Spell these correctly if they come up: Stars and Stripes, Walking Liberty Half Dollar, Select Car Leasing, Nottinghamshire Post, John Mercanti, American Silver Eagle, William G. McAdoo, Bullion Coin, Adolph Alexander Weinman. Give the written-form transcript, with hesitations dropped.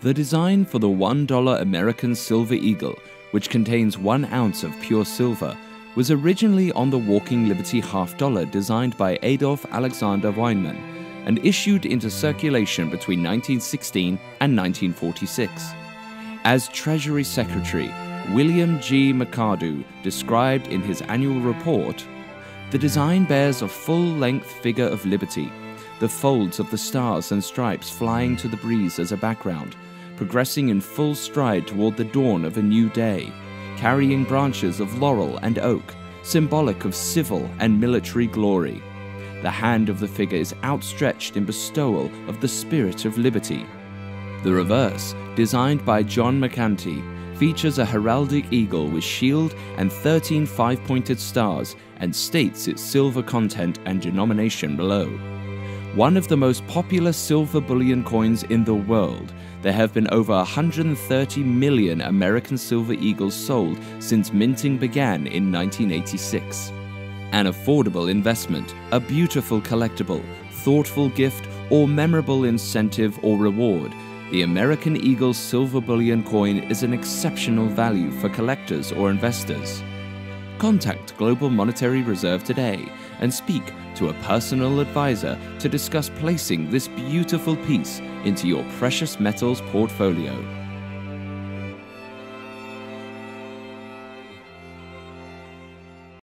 The design for the $1 American Silver Eagle, which contains 1 ounce of pure silver, was originally on the Walking Liberty Half Dollar designed by Adolph Alexander Weinman and issued into circulation between 1916 and 1946. As Treasury Secretary, William G. McAdoo described in his annual report, "The design bears a full-length figure of liberty, the folds of the stars and stripes flying to the breeze as a background, progressing in full stride toward the dawn of a new day, carrying branches of laurel and oak, symbolic of civil and military glory. The hand of the figure is outstretched in bestowal of the spirit of liberty." The reverse, designed by John Mercanti, features a heraldic eagle with shield and 13 five-pointed stars and states its silver content and denomination below. One of the most popular silver bullion coins in the world, there have been over 130 million American Silver Eagles sold since minting began in 1986. An affordable investment, a beautiful collectible, thoughtful gift, or memorable incentive or reward, the American Eagle silver bullion coin is an exceptional value for collectors or investors. Contact Global Monetary Reserve today and speak to a personal advisor to discuss placing this beautiful piece into your precious metals portfolio.